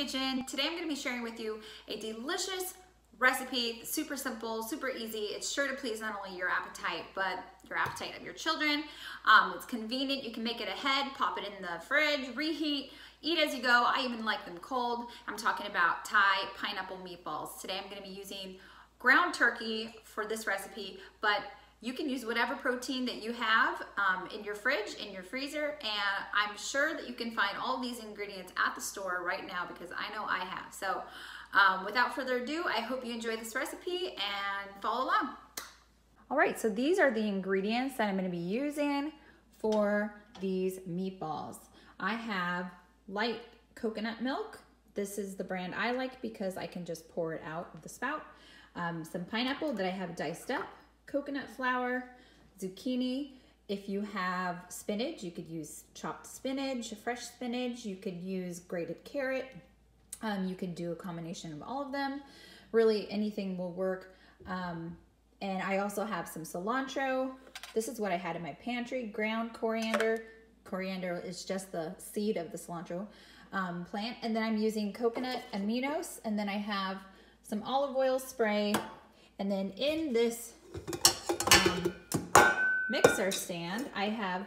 kitchen. Today I'm going to be sharing with you a delicious recipe, super simple, super easy. It's sure to please not only your appetite, but your appetite of your children. It's convenient. You can make it ahead, pop it in the fridge, reheat, eat as you go. I even like them cold. I'm talking about Thai pineapple meatballs. Today I'm going to be using ground turkey for this recipe, but you can use whatever protein that you have in your fridge, in your freezer, and I'm sure that you can find all these ingredients at the store right now because I know I have. So without further ado, I hope you enjoy this recipe and follow along. All right, so these are the ingredients that I'm gonna be using for these meatballs. I have light coconut milk. This is the brand I like because I can just pour it out of the spout. Some pineapple that I have diced up, coconut flour, zucchini. If you have spinach, you could use chopped spinach, fresh spinach. You could use grated carrot. You could do a combination of all of them. Really, anything will work. And I also have some cilantro. This is what I had in my pantry, ground coriander. Coriander is just the seed of the cilantro plant. And then I'm using coconut aminos. And then I have some olive oil spray. And then in this mixer stand, I have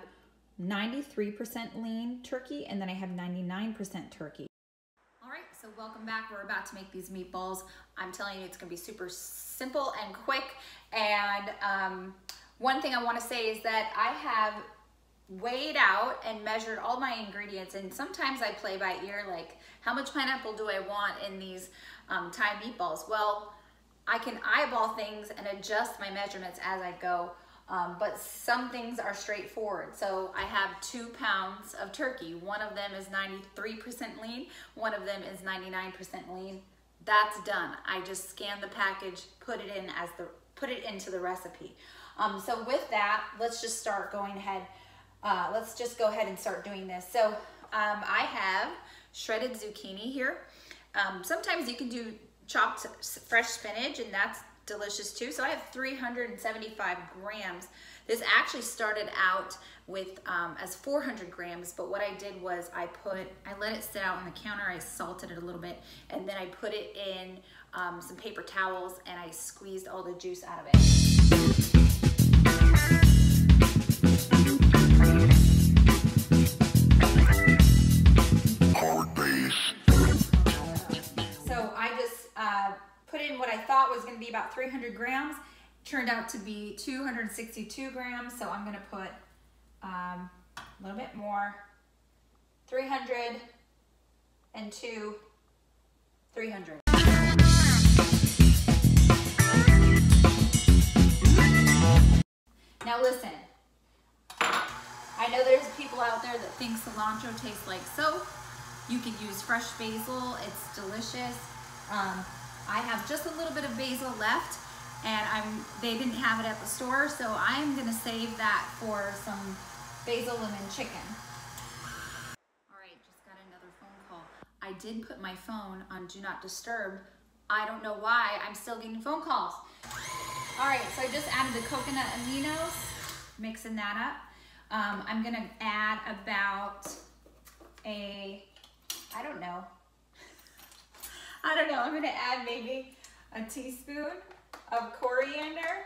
93% lean turkey, and then I have 99% turkey. All right, so welcome back. We're about to make these meatballs. I'm telling you, it's gonna be super simple and quick. And one thing I wanna say is that I have weighed out and measured all my ingredients, and sometimes I play by ear, like how much pineapple do I want in these Thai meatballs? Well, I can eyeball things and adjust my measurements as I go, but some things are straightforward. So I have 2 pounds of turkey. One of them is 93% lean. One of them is 99% lean. That's done. I just scan the package, put it into the recipe. So with that, let's just start going ahead. Let's just go ahead and start doing this. So I have shredded zucchini here. Sometimes you can do chopped fresh spinach, and that's delicious too. So I have 375 grams. This actually started out with as 400 grams, but what I did was I let it sit out on the counter, I salted it a little bit, and then I put it in some paper towels and I squeezed all the juice out of it. Was going to be about 300 grams, turned out to be 262 grams, so I'm going to put a little bit more, 302, 300. Now listen, I know there's people out there that think cilantro tastes like soap. You could use fresh basil, it's delicious. I have just a little bit of basil left, and they didn't have it at the store, so I'm gonna save that for some basil lemon chicken. All right, just got another phone call. I did put my phone on Do Not Disturb. I don't know why, I'm still getting phone calls. All right, so I just added the coconut aminos, mixing that up. I'm gonna add about I don't know, I'm gonna add maybe a teaspoon of coriander.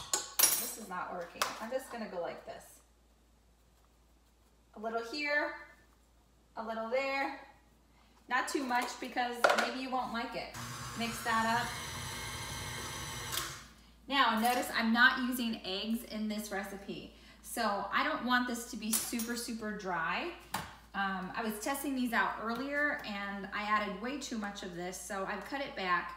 This is not working. I'm just gonna go like this. A little here, a little there. Not too much because maybe you won't like it. Mix that up. Now notice I'm not using eggs in this recipe. So I don't want this to be super, super dry. I was testing these out earlier and I added way too much of this, so I've cut it back,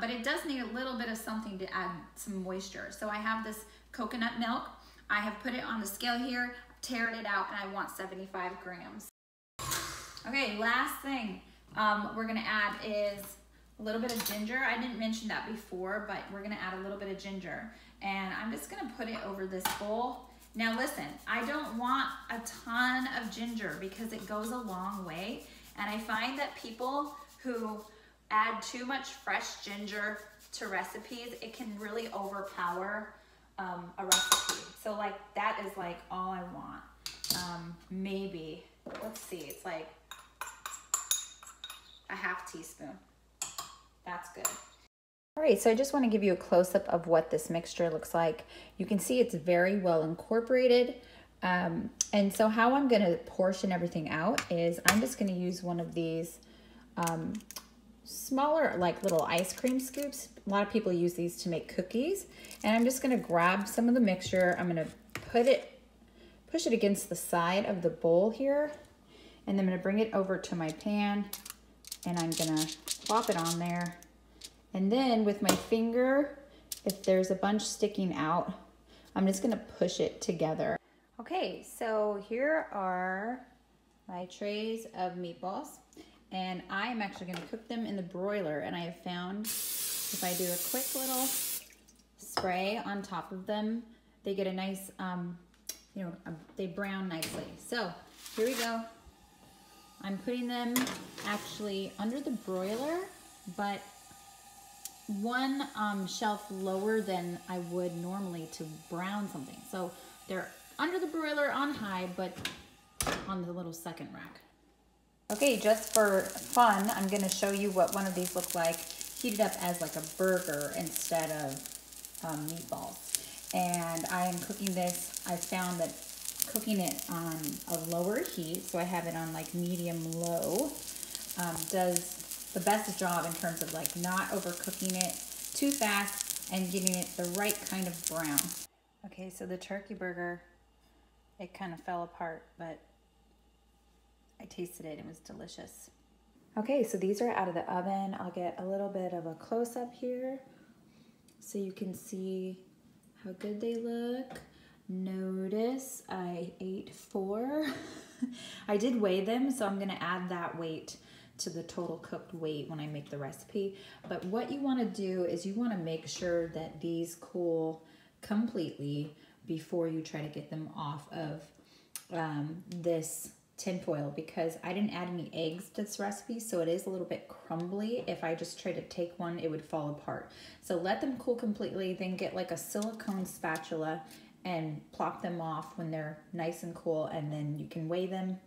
but it does need a little bit of something to add some moisture. So I have this coconut milk. I have put it on the scale here, teared it out, and I want 75 grams. Okay, last thing we're gonna add is a little bit of ginger. I didn't mention that before, but we're gonna add a little bit of ginger, and I'm just gonna put it over this bowl. Now listen, I don't want a ton of ginger because it goes a long way, and I find that people who add too much fresh ginger to recipes, it can really overpower a recipe. So like that is like all I want. Maybe, let's see, it's like 1/2 teaspoon. That's good. All right, so I just want to give you a close-up of what this mixture looks like. You can see it's very well incorporated. And so how I'm going to portion everything out is I'm just going to use one of these smaller, like little ice cream scoops. A lot of people use these to make cookies. And I'm just going to grab some of the mixture. I'm going to push it against the side of the bowl here. And I'm going to bring it over to my pan. And I'm going to plop it on there. And then with my finger, if there's a bunch sticking out, I'm just gonna push it together. Okay, so here are my trays of meatballs, and I'm actually gonna cook them in the broiler, and I have found if I do a quick little spray on top of them, they get a nice, they brown nicely. So here we go. I'm putting them actually under the broiler, but one shelf lower than I would normally to brown something. So they're under the broiler on high, but on the little second rack. Okay, just for fun, I'm gonna show you what one of these look like heated up as like a burger instead of meatballs. And I am cooking this, I found that cooking it on a lower heat, so I have it on like medium low, does the best job in terms of like not overcooking it too fast and getting it the right kind of brown. Okay, so the turkey burger, it kind of fell apart, but I tasted it, it was delicious. Okay, so these are out of the oven. I'll get a little bit of a close-up here so you can see how good they look. Notice I ate 4. I did weigh them, so I'm gonna add that weight to the total cooked weight when I make the recipe. But what you wanna do is you wanna make sure that these cool completely before you try to get them off of this tin foil, because I didn't add any eggs to this recipe, so it is a little bit crumbly. If I just try to take one, it would fall apart. So let them cool completely, then get like a silicone spatula and plop them off when they're nice and cool, and then you can weigh them,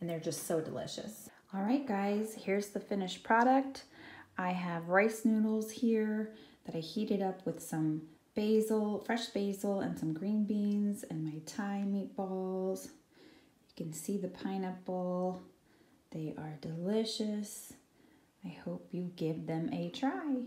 and they're just so delicious. All right guys, here's the finished product. I have rice noodles here that I heated up with some basil, fresh basil, and some green beans, and my Thai meatballs. You can see the pineapple. They are delicious. I hope you give them a try.